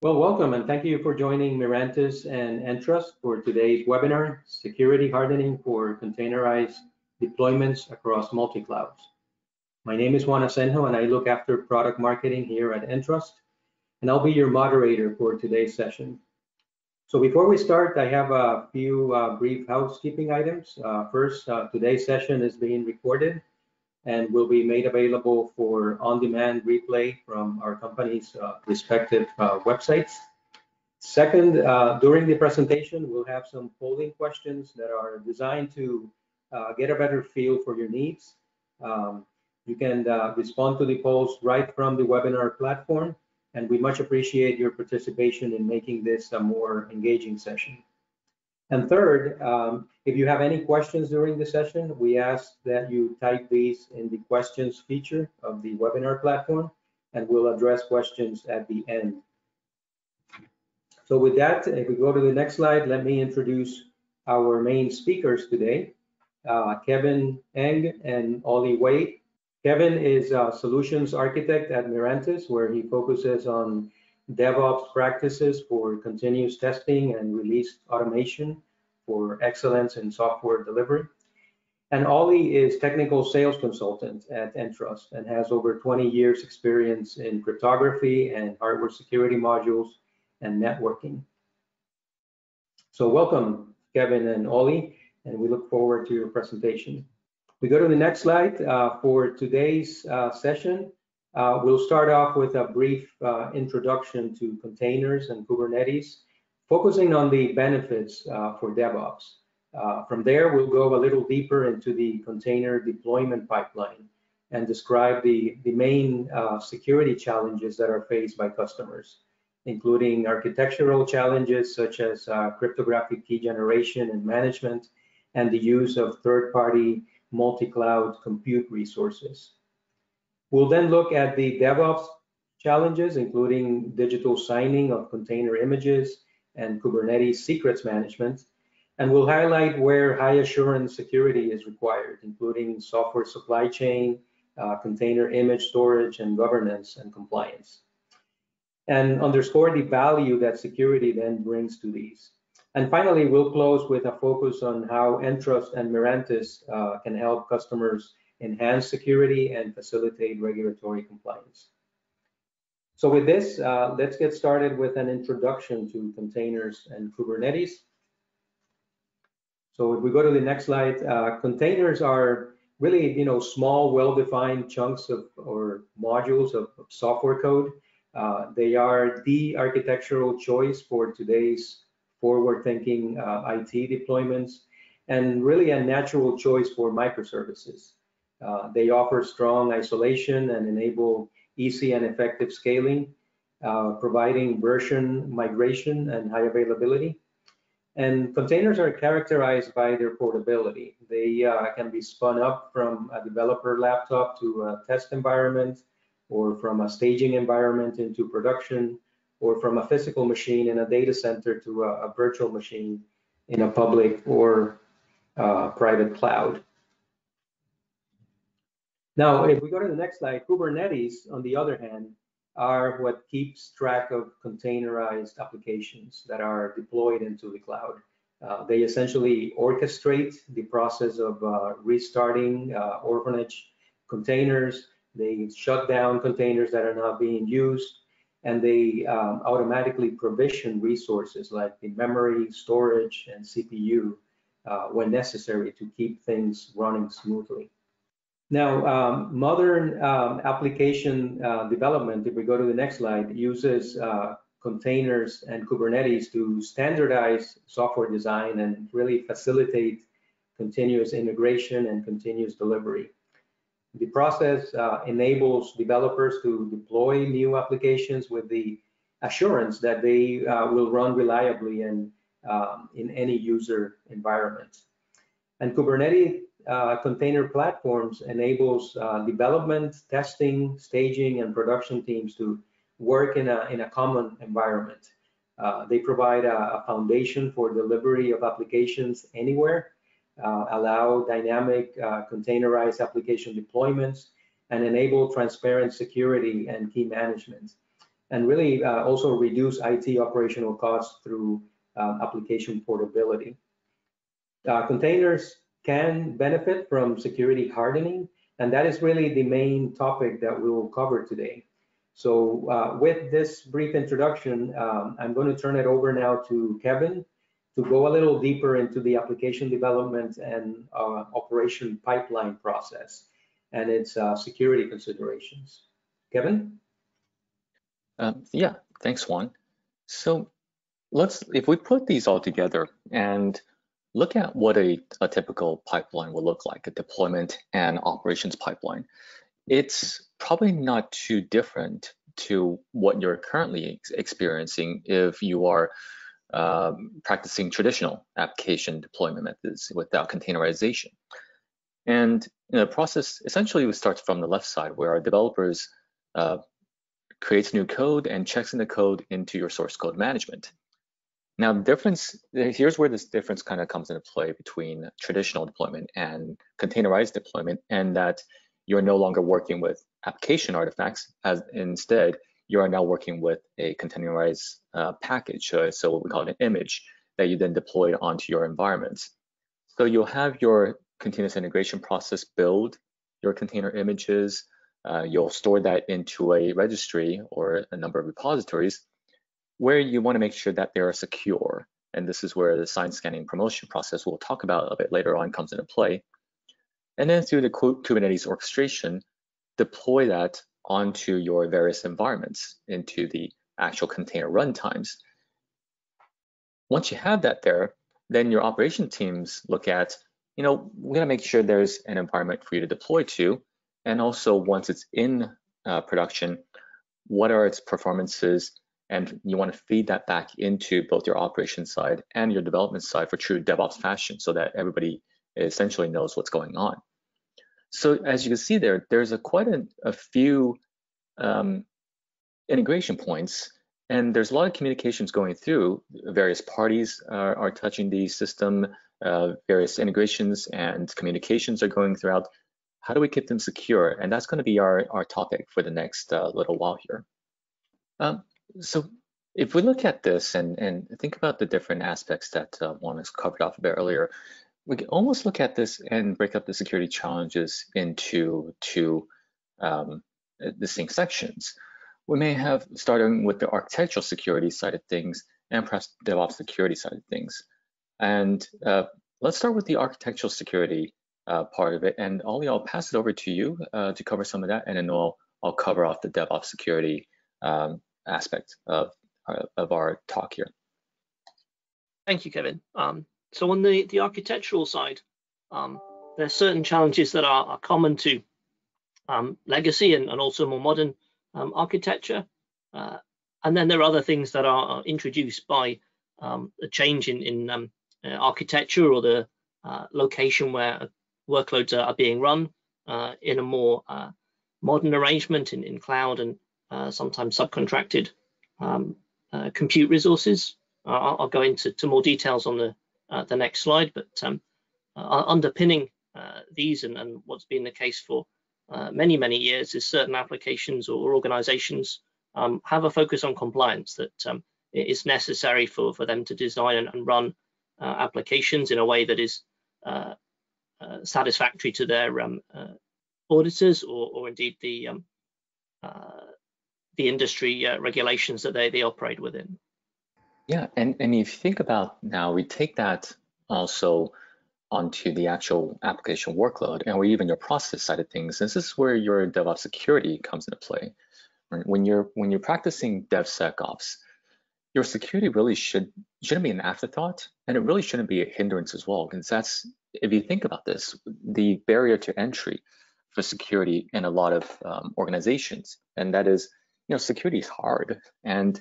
Well, welcome and thank you for joining Mirantis and Entrust for today's webinar, Security Hardening for Containerized Deployments Across Multi-Clouds. My name is Juan Asenjo and I look after product marketing here at Entrust, and I'll be your moderator for today's session. So before we start, I have a few brief housekeeping items. First, today's session is being recorded and will be made available for on-demand replay from our company's respective websites. Second, during the presentation, we'll have some polling questions that are designed to get a better feel for your needs. You can respond to the polls right from the webinar platform, and we much appreciate your participation in making this a more engaging session. And third, if you have any questions during the session, we ask that you type these in the questions feature of the webinar platform, and we'll address questions at the end. So with that, if we go to the next slide, let me introduce our main speakers today, Kevin Eng and Ollie Wade. Kevin is a solutions architect at Mirantis, where he focuses on DevOps practices for continuous testing and release automation for excellence in software delivery. And Ollie is technical sales consultant at Entrust and has over 20 years experience in cryptography and hardware security modules and networking. So welcome, Kevin and Ollie, and we look forward to your presentation. We go to the next slide. For today's session, we'll start off with a brief introduction to containers and Kubernetes, focusing on the benefits for DevOps. From there, we'll go a little deeper into the container deployment pipeline and describe the main security challenges that are faced by customers, including architectural challenges such as cryptographic key generation and management, and the use of third-party multi-cloud compute resources. We'll then look at the DevOps challenges, including digital signing of container images and Kubernetes secrets management. And we'll highlight where high assurance security is required, including software supply chain, container image storage and governance and compliance, and underscore the value that security then brings to these. And finally, we'll close with a focus on how Entrust and Mirantis can help customers enhance security and facilitate regulatory compliance. So with this, let's get started with an introduction to containers and Kubernetes. So if we go to the next slide, containers are really, small, well-defined chunks of or modules of software code. They are the architectural choice for today's forward-thinking IT deployments, and really a natural choice for microservices. They offer strong isolation and enable easy and effective scaling, providing version migration and high availability. And containers are characterized by their portability. They can be spun up from a developer laptop to a test environment, or from a staging environment into production, or from a physical machine in a data center to a virtual machine in a public or private cloud. Now, if we go to the next slide, Kubernetes, on the other hand, are what keeps track of containerized applications that are deployed into the cloud. They essentially orchestrate the process of restarting orphanage containers. They shut down containers that are not being used, and they automatically provision resources like the memory, storage, and CPU when necessary to keep things running smoothly. Now, modern application development, if we go to the next slide, uses containers and Kubernetes to standardize software design and really facilitate continuous integration and continuous delivery. The process enables developers to deploy new applications with the assurance that they will run reliably and in any user environment. And Kubernetes container platforms enables development, testing, staging, and production teams to work in a common environment. They provide a foundation for delivery of applications anywhere, allow dynamic containerized application deployments, and enable transparent security and key management. and really also reduce IT operational costs through application portability. Containers can benefit from security hardening, and that is really the main topic that we will cover today. So with this brief introduction, I'm going to turn it over now to Kevin to go a little deeper into the application development and operation pipeline process and its security considerations. Kevin? Yeah, thanks, Juan. So if we put these all together and look at what a typical pipeline will look like, a deployment and operations pipeline, it's probably not too different to what you're currently experiencing if you are practicing traditional application deployment methods without containerization. And the process essentially starts from the left side, where our developers creates new code and checks in the code into your source code management. Now, here's where this difference kind of comes into play between traditional deployment and containerized deployment, and that you're no longer working with application artifacts. Instead, you are now working with a containerized package, so what we call an image, that you then deploy onto your environments. So you'll have your continuous integration process build your container images. You'll store that into a registry or a number of repositories where you want to make sure that they are secure. And this is where the sign scanning promotion process we'll talk about a bit later on comes into play. And then through the Kubernetes orchestration, deploy that onto your various environments into the actual container runtimes. Once you have that there, then your operation teams look at, you know, we're going to make sure there's an environment for you to deploy to. And also, once it's in production, what are its performances? And you want to feed that back into both your operations side and your development side for true DevOps fashion, so that everybody essentially knows what's going on. So as you can see there, there's quite a few integration points, and there's a lot of communications going through. Various parties are touching the system, various integrations and communications are going throughout. How do we keep them secure? And that's going to be our topic for the next little while here. So if we look at this and think about the different aspects that Juan has covered off a bit earlier, we can almost look at this and break up the security challenges into two distinct sections. We may have starting with the architectural security side of things and perhaps DevOps security side of things. And let's start with the architectural security part of it. And Ollie, I'll pass it over to you to cover some of that, and then I'll cover off the DevOps security aspect of our talk here. Thank you, Kevin. So on the architectural side, there are certain challenges that are common to legacy and also more modern architecture. And then there are other things that are introduced by a change in architecture or the location where workloads are being run in a more modern arrangement in cloud and sometimes subcontracted compute resources. I'll go into more details on the next slide, but underpinning these and what's been the case for many years is certain applications or organizations have a focus on compliance that is necessary for them to design and run applications in a way that is satisfactory to their auditors or indeed the industry regulations that they operate within. Yeah, and if you think about now, we take that also onto the actual application workload and even your process side of things. This is where your DevOps security comes into play. When you're practicing DevSecOps, your security really shouldn't be an afterthought, and it really shouldn't be a hindrance as well, because that's, if you think about this, the barrier to entry for security in a lot of organizations, and that is, you know, security is hard, and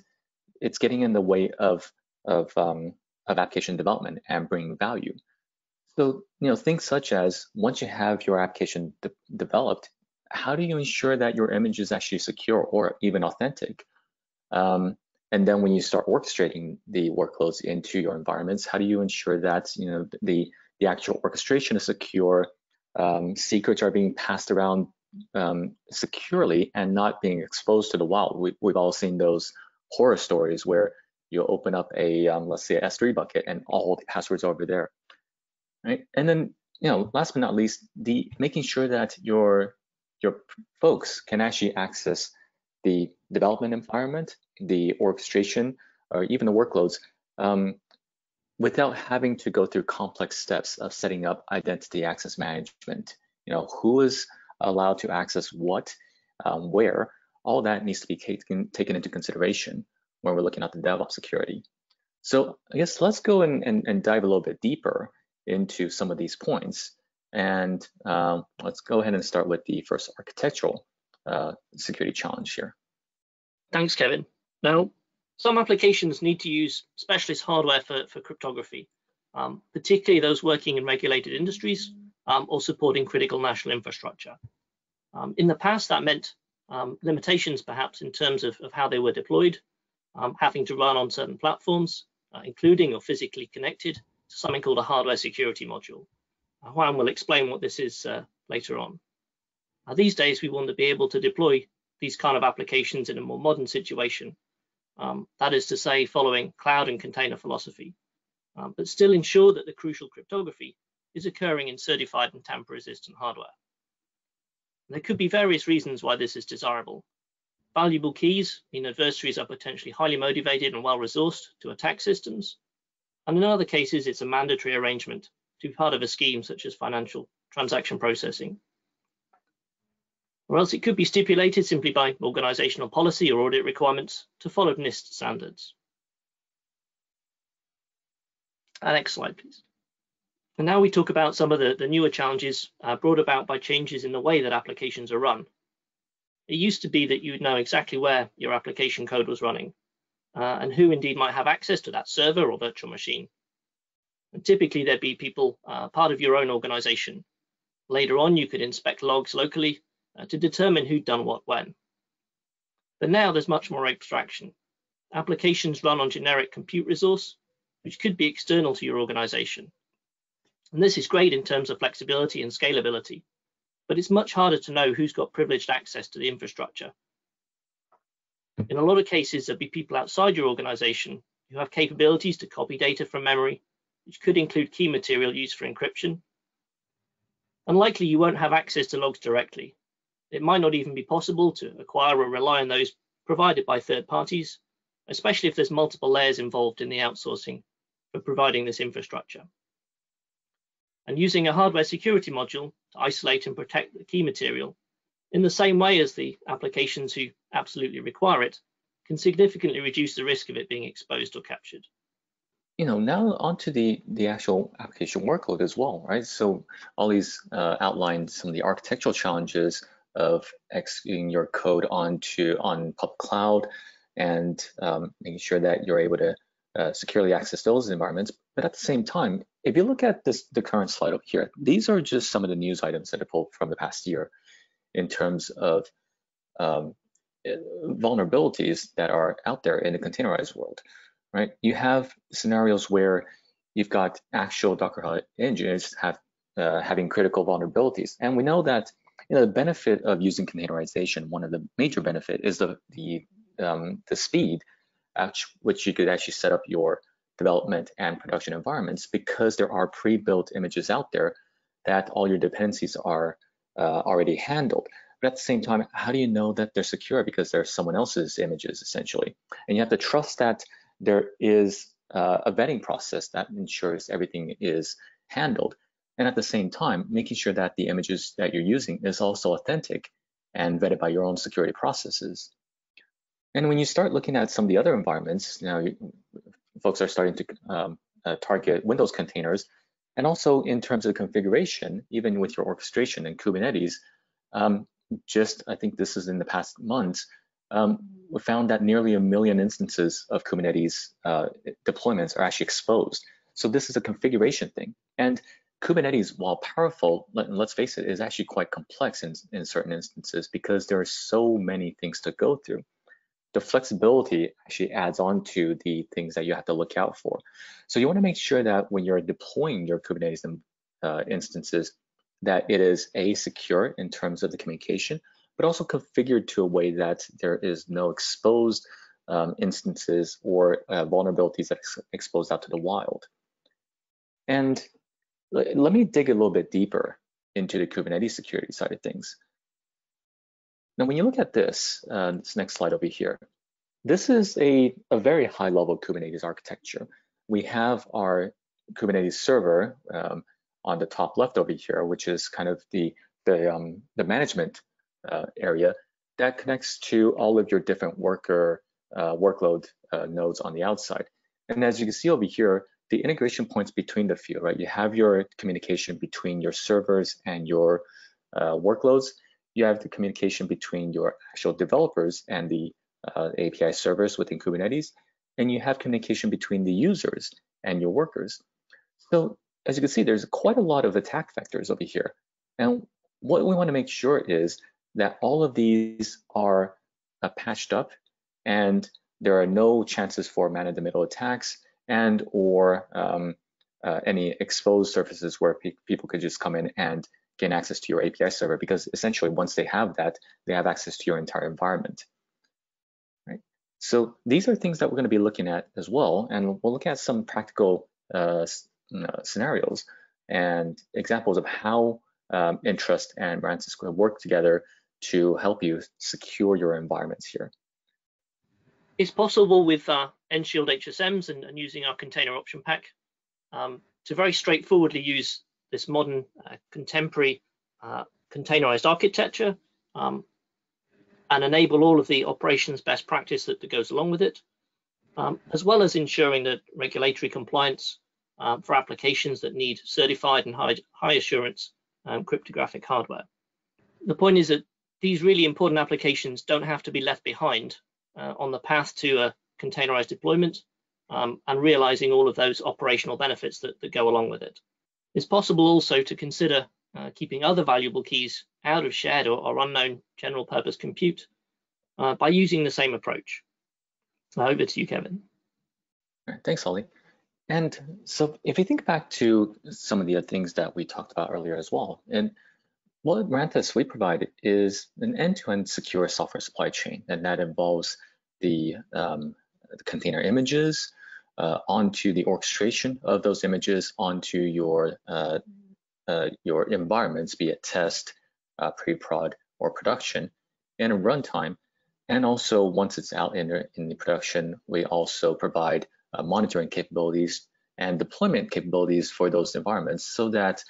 it's getting in the way of application development and bringing value. So, you know, things such as, once you have your application developed, how do you ensure that your image is actually secure or even authentic? And then when you start orchestrating the workloads into your environments, how do you ensure that, you know, the actual orchestration is secure, secrets are being passed around securely and not being exposed to the wild. We've all seen those horror stories where you open up a, let's say, an S3 bucket and all the passwords are over there, right? And then, you know, last but not least, the making sure that your folks can actually access the development environment, the orchestration, or even the workloads without having to go through complex steps of setting up identity access management. You know, who is allowed to access what, where, all that needs to be taken into consideration when we're looking at the DevOps security. So I guess let's go and dive a little bit deeper into some of these points. And let's go ahead and start with the first architectural security challenge here. Thanks, Kevin. Now, some applications need to use specialist hardware for cryptography, particularly those working in regulated industries or supporting critical national infrastructure. In the past, that meant limitations perhaps in terms of how they were deployed, having to run on certain platforms, including or physically connected to something called a hardware security module. Juan will explain what this is later on. These days, we want to be able to deploy these kind of applications in a more modern situation, that is to say, following cloud and container philosophy, but still ensure that the crucial cryptography is occurring in certified and tamper-resistant hardware. And there could be various reasons why this is desirable. Valuable keys mean adversaries are potentially highly motivated and well-resourced to attack systems, and in other cases, it's a mandatory arrangement to be part of a scheme such as financial transaction processing. Or else it could be stipulated simply by organizational policy or audit requirements to follow NIST standards. Next slide, please. And now we talk about some of the newer challenges brought about by changes in the way that applications are run. It used to be that you would know exactly where your application code was running and who indeed might have access to that server or virtual machine. And typically there'd be people part of your own organization. Later on, you could inspect logs locally to determine who'd done what when. But now there's much more abstraction. Applications run on generic compute resource, which could be external to your organization. And this is great in terms of flexibility and scalability, but it's much harder to know who's got privileged access to the infrastructure. In a lot of cases, there'll be people outside your organization who have capabilities to copy data from memory, which could include key material used for encryption. Unlikely you won't have access to logs directly. It might not even be possible to acquire or rely on those provided by third parties, especially if there's multiple layers involved in the outsourcing for providing this infrastructure. And using a hardware security module to isolate and protect the key material in the same way as the applications who absolutely require it can significantly reduce the risk of it being exposed or captured. You know, now onto the actual application workload as well, right? So Ollie's outlined some of the architectural challenges of executing your code on public cloud and making sure that you're able to securely access those environments. But at the same time, if you look at the current slide over here, these are just some of the news items that are pulled from the past year in terms of vulnerabilities that are out there in the containerized world, right? You have scenarios where you've got actual Docker engineers having critical vulnerabilities. And we know that, you know, the benefit of using containerization, one of the major benefits is the speed at which you could actually set up your development and production environments, because there are pre-built images out there that all your dependencies are already handled. But at the same time, how do you know that they're secure? Because they're someone else's images, essentially. And you have to trust that there is a vetting process that ensures everything is handled. And at the same time, making sure that the images that you're using is also authentic and vetted by your own security processes. And when you start looking at some of the other environments, now folks are starting to target Windows containers. And also in terms of configuration, even with your orchestration and Kubernetes, I think this is in the past months, we found that nearly 1 million instances of Kubernetes deployments are actually exposed. So this is a configuration thing. And Kubernetes, while powerful, let's face it, is actually quite complex in certain instances because there are so many things to go through. The flexibility actually adds on to the things that you have to look out for. So you want to make sure that when you're deploying your Kubernetes instances, that it is A, secure in terms of the communication, but also configured to a way that there is no exposed instances or vulnerabilities that are exposed out to the wild. And let me dig a little bit deeper into the Kubernetes security side of things. Now, when you look at this, this next slide over here, this is a very high level Kubernetes architecture. We have our Kubernetes server on the top left over here, which is kind of the management area that connects to all of your different workload nodes on the outside. And as you can see over here, the integration points between the few, right? You have your communication between your servers and your workloads. You have the communication between your actual developers and the API servers within Kubernetes, and you have communication between the users and your workers. So as you can see, there's quite a lot of attack vectors over here. And what we want to make sure is that all of these are patched up and there are no chances for man-in-the-middle attacks and or any exposed surfaces where people could just come in and gain access to your API server, because essentially once they have that, they have access to your entire environment. Right? So these are things that we're going to be looking at as well, and we'll look at some practical scenarios and examples of how Entrust and Mirantis can work together to help you secure your environments here. It's possible with nShield HSMs and using our Container Option Pack to very straightforwardly use this modern contemporary containerized architecture and enable all of the operations best practice that goes along with it, as well as ensuring that regulatory compliance for applications that need certified and high assurance cryptographic hardware. The point is that these really important applications don't have to be left behind on the path to a containerized deployment and realizing all of those operational benefits that go along with it. It's possible also to consider keeping other valuable keys out of shared or unknown general purpose compute by using the same approach. Now over to you, Kevin. All right, thanks, Ollie. And so if you think back to some of the other things that we talked about earlier as well, and what at Mirantis we provide is an end-to-end secure software supply chain, and that involves the container images onto the orchestration of those images onto your environments, be it test, pre-prod, or production, and a runtime. And also, once it's out in the production, we also provide monitoring capabilities and deployment capabilities for those environments, so that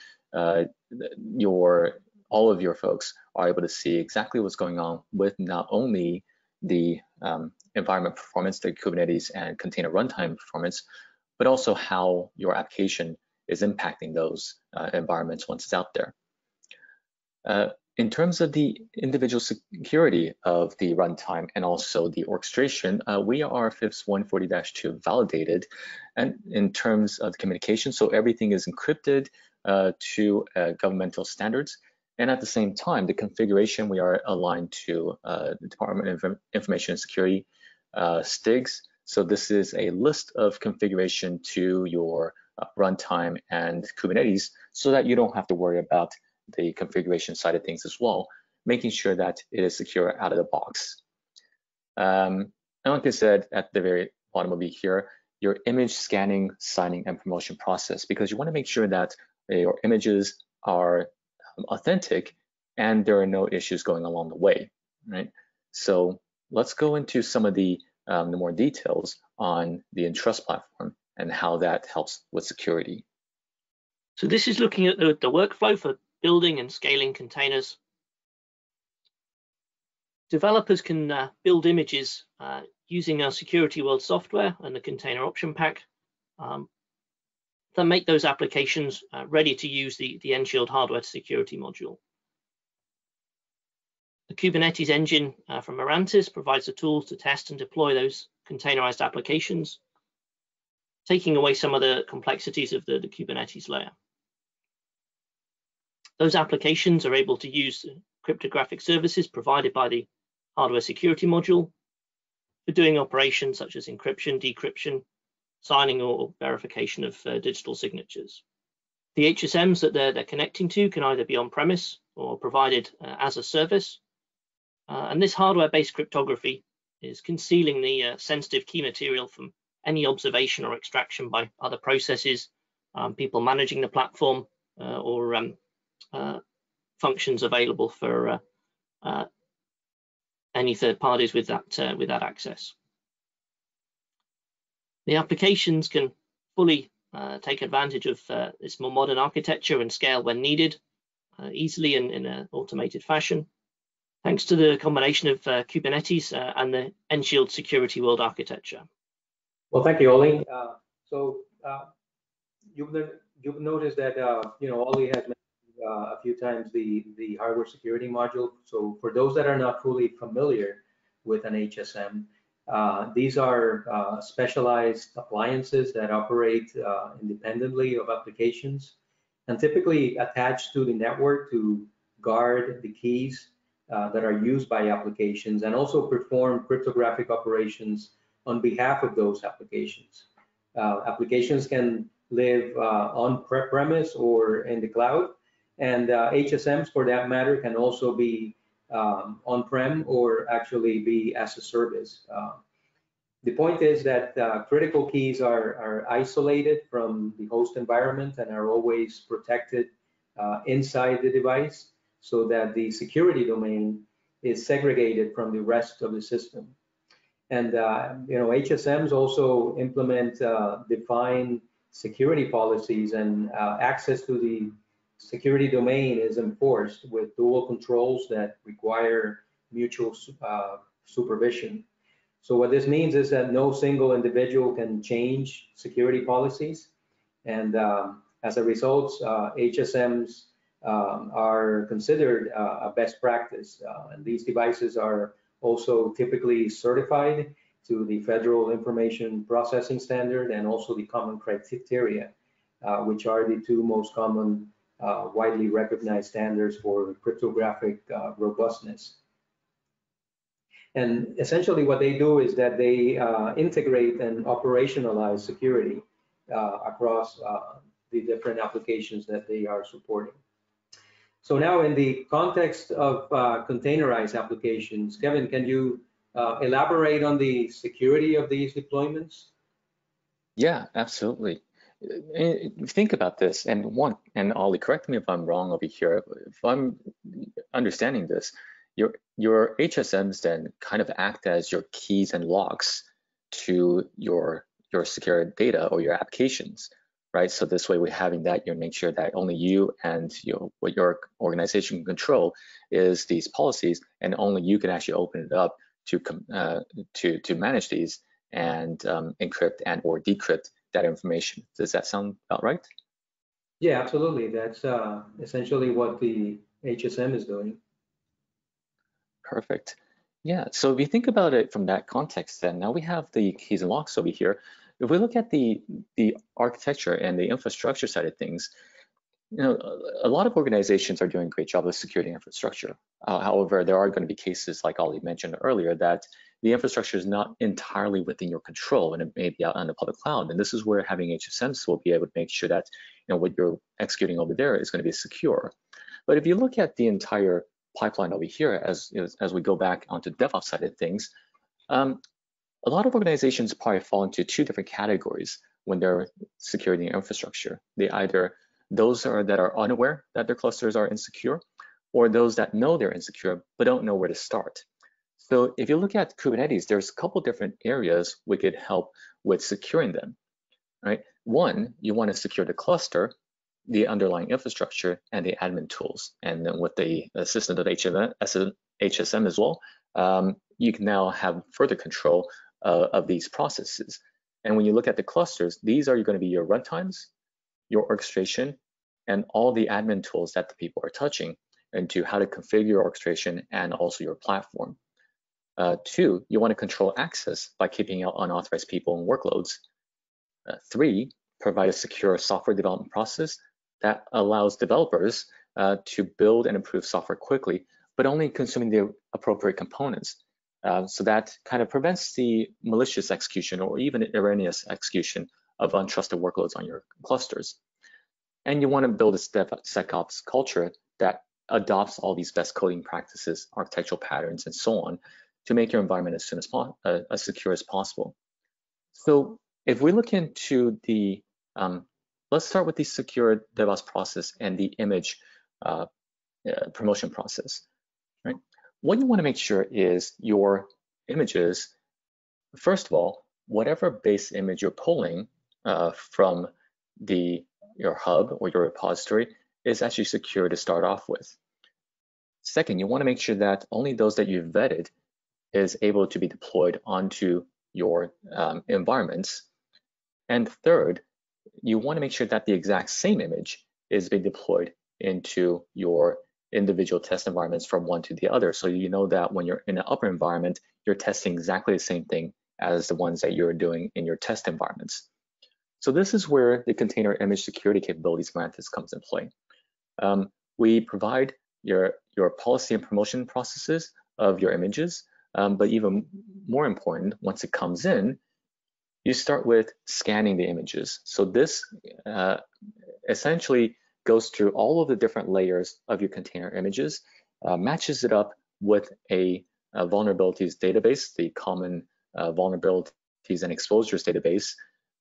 all of your folks are able to see exactly what's going on with not only the environment performance, the Kubernetes and container runtime performance, but also how your application is impacting those environments once it's out there. In terms of the individual security of the runtime and also the orchestration, we are FIPS 140-2 validated, and in terms of the communication, so everything is encrypted to governmental standards. And at the same time, the configuration, we are aligned to the Department of Information Security STIGS. So this is a list of configuration to your runtime and Kubernetes, so that you don't have to worry about the configuration side of things as well, making sure that it is secure out of the box. And like I said, at the very bottom of here, your image scanning, signing, and promotion process, because you want to make sure that your images are authentic and there are no issues going along the way, right? So let's go into some of the more details on the Entrust platform and how that helps with security. So this is looking at the workflow for building and scaling containers. Developers can build images using our Security World software and the Container Option Pack that make those applications ready to use the nShield hardware security module. The Kubernetes engine from Mirantis provides the tools to test and deploy those containerized applications, taking away some of the complexities of the Kubernetes layer. Those applications are able to use cryptographic services provided by the hardware security module for doing operations such as encryption, decryption, signing or verification of digital signatures. The HSMs that they're connecting to can either be on-premise or provided as a service. And this hardware-based cryptography is concealing the sensitive key material from any observation or extraction by other processes, people managing the platform, or functions available for any third parties with that access. The applications can fully take advantage of this more modern architecture and scale when needed, easily and in an automated fashion, thanks to the combination of Kubernetes and the nShield Security World architecture. Well, thank you, Ollie. You've noticed that Ollie has mentioned a few times the hardware security module. So for those that are not fully familiar with an HSM, these are specialized appliances that operate independently of applications and typically attached to the network to guard the keys that are used by applications and also perform cryptographic operations on behalf of those applications. Applications can live on premise or in the cloud, and HSMs for that matter can also be on-prem or actually be as a service. The point is that critical keys are isolated from the host environment and are always protected inside the device so that the security domain is segregated from the rest of the system. And HSMs also implement defined security policies, and access to the security domain is enforced with dual controls that require mutual supervision. So what this means is that no single individual can change security policies, and as a result, HSMs are considered a best practice, and these devices are also typically certified to the Federal Information Processing Standard and also the common criteria, which are the two most common widely recognized standards for cryptographic robustness. And essentially what they do is that they integrate and operationalize security across the different applications that they are supporting. So now in the context of containerized applications, Kevin, can you elaborate on the security of these deployments? Yeah, absolutely. Think about this, and Juan and Ollie, correct me if I'm wrong over here. If I'm understanding this, your HSMs then kind of act as your keys and locks to your secure data or your applications, right? So this way, we're having that. You make sure that only you and what your organization can control is these policies, and only you can actually open it up to manage these and encrypt and or decrypt that information. Does that sound about right? Yeah, absolutely. That's essentially what the HSM is doing. Perfect. Yeah, so if you think about it from that context, then now we have the keys and locks over here. If we look at the architecture and the infrastructure side of things, a lot of organizations are doing a great job of security infrastructure. However, there are going to be cases, like Ollie mentioned earlier, that the infrastructure is not entirely within your control, and it may be out on the public cloud. And this is where having HSMs will be able to make sure that what you're executing over there is going to be secure. But if you look at the entire pipeline over here, as we go back onto the DevOps side of things, a lot of organizations probably fall into two different categories when they're securing infrastructure. They either those that are unaware that their clusters are insecure, or those that know they're insecure but don't know where to start. So if you look at Kubernetes, there's a couple different areas we could help with securing them, right? One, you want to secure the cluster, the underlying infrastructure, and the admin tools. And then with the assistance of HSM as well, you can now have further control of these processes. And when you look at the clusters, these are going to be your runtimes, your orchestration, and all the admin tools that the people are touching, into how to configure your orchestration and also your platform. Two, you want to control access by keeping out unauthorized people and workloads. Three, provide a secure software development process that allows developers to build and improve software quickly, but only consuming the appropriate components. So that kind of prevents the malicious execution or even erroneous execution of untrusted workloads on your clusters. And you want to build a DevSecOps culture that adopts all these best coding practices, architectural patterns, and so on to make your environment as secure as possible. So if we look into the, let's start with the secure DevOps process and the image promotion process, right? What you want to make sure is your images, first of all, whatever base image you're pulling from your hub or your repository is actually secure to start off with. Second, you want to make sure that only those that you've vetted is able to be deployed onto your environments. And third, you want to make sure that the exact same image is being deployed into your individual test environments from one to the other. So you know that when you're in an upper environment, you're testing exactly the same thing as the ones that you're doing in your test environments. So this is where the container image security capabilities Mirantis comes in play. We provide your policy and promotion processes of your images, but even more important, once it comes in, you start with scanning the images. So this essentially goes through all of the different layers of your container images, matches it up with a vulnerabilities database, the common vulnerabilities and exposures database,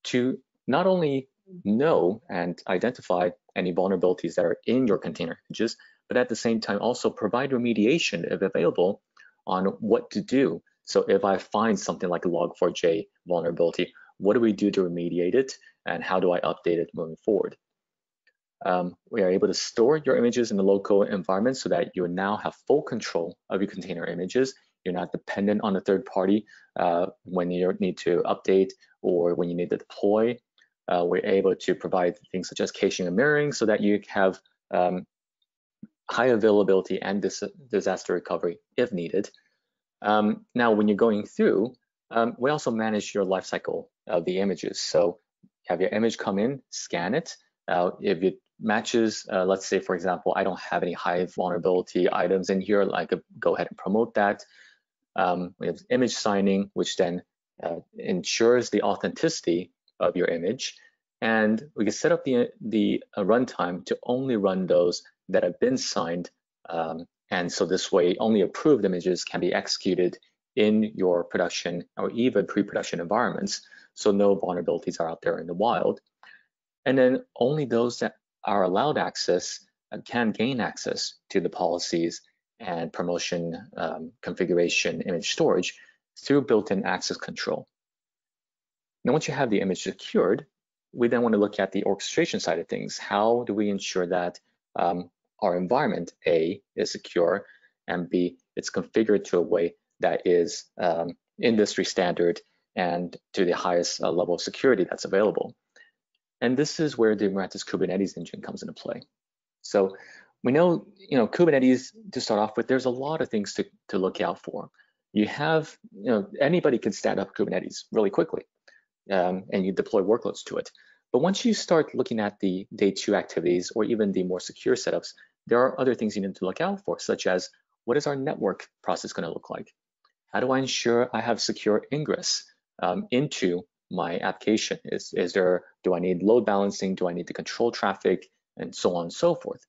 to not only know and identify any vulnerabilities that are in your container images, but at the same time also provide remediation if available on what to do. So if I find something like a Log4j vulnerability, what do we do to remediate it and how do I update it moving forward? We are able to store your images in the local environment so that you now have full control of your container images. You're not dependent on a third party when you need to update or when you need to deploy. We're able to provide things such as caching and mirroring so that you have high availability and disaster recovery if needed. Now, when you're going through, we also manage your lifecycle of the images. So have your image come in, scan it. If it matches, let's say, for example, I don't have any high vulnerability items in here, I could go ahead and promote that. We have image signing, which then ensures the authenticity of your image. And we can set up the runtime to only run those that have been signed. And so this way, only approved images can be executed in your production or even pre-production environments. So no vulnerabilities are out there in the wild. And then only those that are allowed access can gain access to the policies and promotion configuration image storage through built-in access control. Now, once you have the image secured, we then want to look at the orchestration side of things. How do we ensure that our environment, A, is secure, and B, it's configured to a way that is industry standard and to the highest level of security that's available? And this is where the Mirantis Kubernetes engine comes into play. So we know, Kubernetes, to start off with, there's a lot of things to look out for. You have, anybody can stand up Kubernetes really quickly and you deploy workloads to it. But once you start looking at the day 2 activities or even the more secure setups, there are other things you need to look out for, such as what is our network process going to look like? How do I ensure I have secure ingress into my application? Do I need load balancing? Do I need to control traffic? And so on and so forth.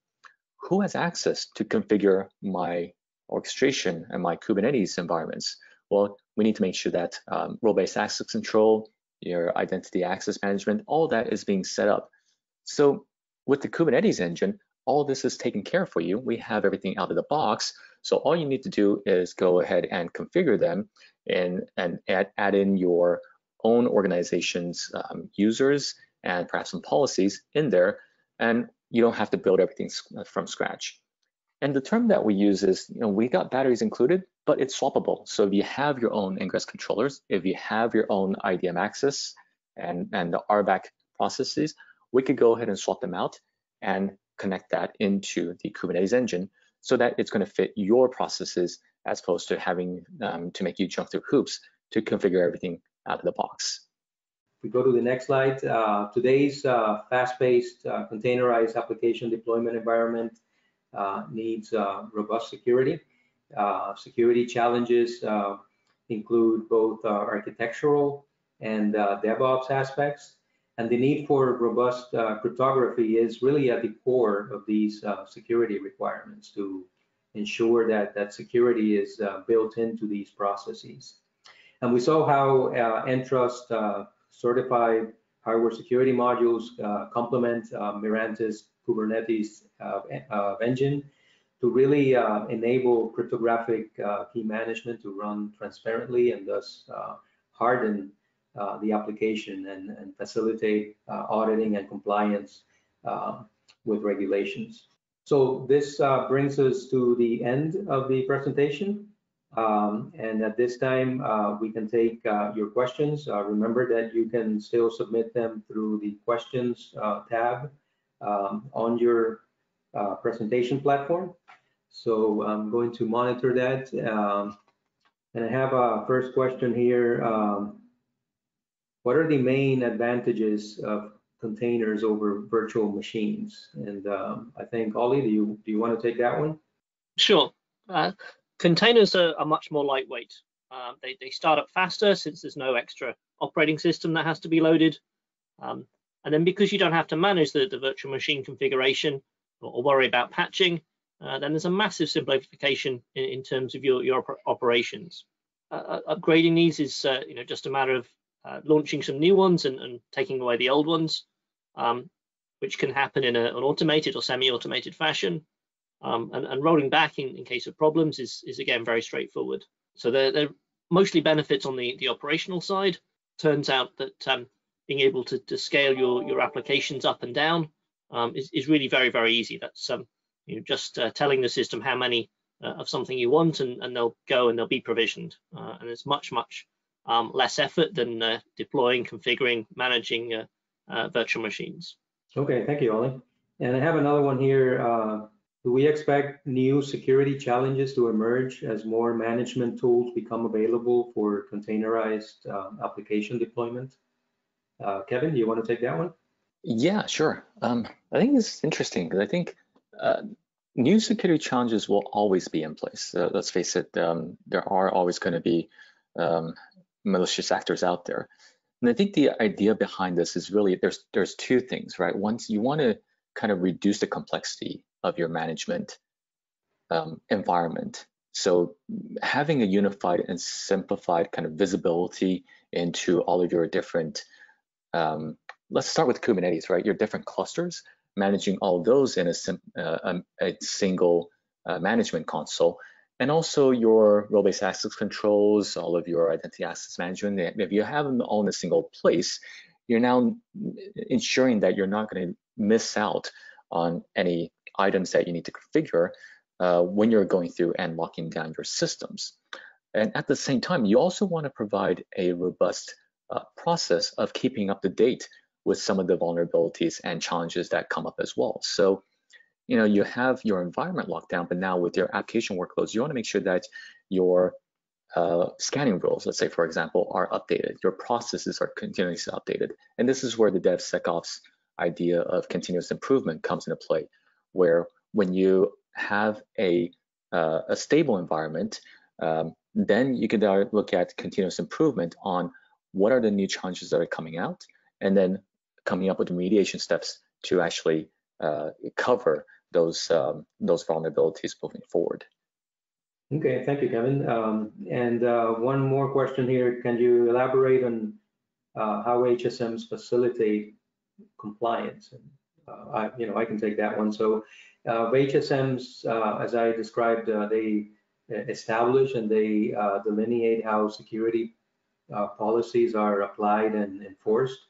Who has access to configure my orchestration and my Kubernetes environments? Well, we need to make sure that role-based access control, your identity access management, all that is being set up. So with the Kubernetes engine, all this is taken care of for you. We have everything out of the box. So all you need to do is go ahead and configure them and add in your own organization's users and perhaps some policies in there, and you don't have to build everything from scratch. And the term that we use is, we got batteries included, but it's swappable. So if you have your own ingress controllers, if you have your own IDM access and the RBAC processes, we could go ahead and swap them out and connect that into the Kubernetes engine so that it's going to fit your processes as opposed to having to make you jump through hoops to configure everything out of the box. We go to the next slide. Today's fast-paced, containerized application deployment environment needs robust security. Security challenges include both architectural and DevOps aspects. And the need for robust cryptography is really at the core of these security requirements to ensure that security is built into these processes. And we saw how Entrust certified hardware security modules complement Mirantis Kubernetes engine to really enable cryptographic key management to run transparently and thus harden the application and facilitate auditing and compliance with regulations. So this brings us to the end of the presentation. And at this time, we can take your questions. Remember that you can still submit them through the questions tab on your presentation platform. So I'm going to monitor that. And I have a first question here. What are the main advantages of containers over virtual machines? And I think, Ollie, do you want to take that one? Sure. Containers are much more lightweight. They start up faster since there's no extra operating system that has to be loaded. And then because you don't have to manage the virtual machine configuration or worry about patching, then there's a massive simplification in terms of your operations. Upgrading these is just a matter of launching some new ones and taking away the old ones, which can happen in an automated or semi-automated fashion. And rolling back in case of problems is again very straightforward. So they're mostly benefits on the operational side. Turns out that being able to scale your applications up and down is really very, very easy. That's just telling the system how many of something you want, and they'll go and they'll be provisioned. And it's much less effort than deploying, configuring, managing virtual machines. Okay, thank you, Ollie. And I have another one here. Do we expect new security challenges to emerge as more management tools become available for containerized application deployment? Kevin, do you want to take that one? Yeah, sure. I think it's interesting because I think new security challenges will always be in place. Let's face it, there are always going to be malicious actors out there. And I think the idea behind this is really there's two things, right? Once you want to kind of reduce the complexity of your management environment. So having a unified and simplified kind of visibility into all of your different, let's start with Kubernetes, right? Your different clusters, managing all those in a single management console, and also your role-based access controls, all of your identity access management. If you have them all in a single place, you're now ensuring that you're not going to miss out on any items that you need to configure when you're going through and locking down your systems. And at the same time, you also want to provide a robust process of keeping up to date with some of the vulnerabilities and challenges that come up as well. So, you have your environment locked down, but now with your application workloads, you want to make sure that your scanning rules, let's say, for example, are updated. Your processes are continuously updated. And this is where the DevSecOps idea of continuous improvement comes into play, where when you have a stable environment, then you can look at continuous improvement on what are the new challenges that are coming out, and then coming up with remediation steps to actually cover those vulnerabilities moving forward. Okay, thank you, Kevin. And one more question here. Can you elaborate on how HSMs facilitate compliance? I can take that one. So HSMs, as I described, they establish and they delineate how security policies are applied and enforced.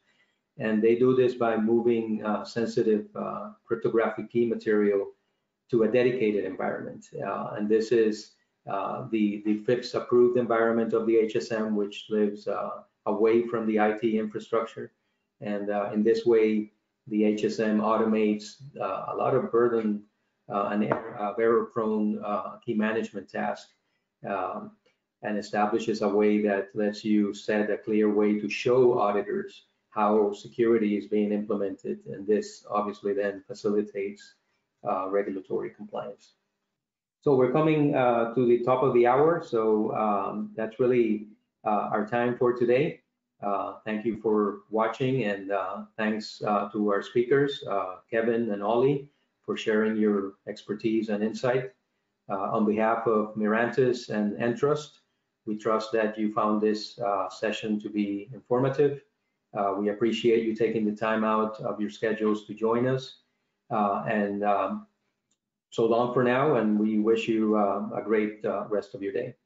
And they do this by moving sensitive cryptographic key material to a dedicated environment. And this is the FIPS approved environment of the HSM, which lives away from the IT infrastructure. And in this way, the HSM automates a lot of burden and error-prone key management tasks and establishes a way that lets you set a clear way to show auditors how security is being implemented. And this obviously then facilitates regulatory compliance. So we're coming to the top of the hour. So that's really our time for today. Thank you for watching, and thanks to our speakers, Kevin and Ollie, for sharing your expertise and insight. On behalf of Mirantis and Entrust, we trust that you found this session to be informative. We appreciate you taking the time out of your schedules to join us. So long for now, and we wish you a great rest of your day.